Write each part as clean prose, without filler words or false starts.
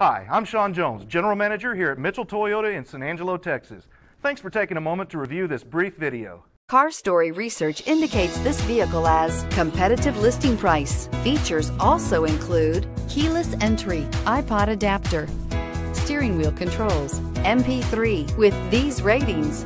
Hi, I'm Sean Jones, General Manager here at Mitchell Toyota in San Angelo, Texas. Thanks for taking a moment to review this brief video. Car Story Research indicates this vehicle as competitive listing price. Features also include keyless entry, iPod adapter, steering wheel controls, MP3 with these ratings.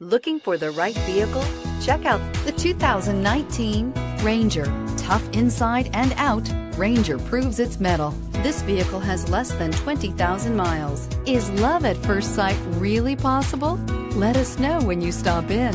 Looking for the right vehicle? Check out the 2019 Ranger. Tough inside and out, Ranger proves its mettle. This vehicle has less than 20,000 miles. Is love at first sight really possible? Let us know when you stop in.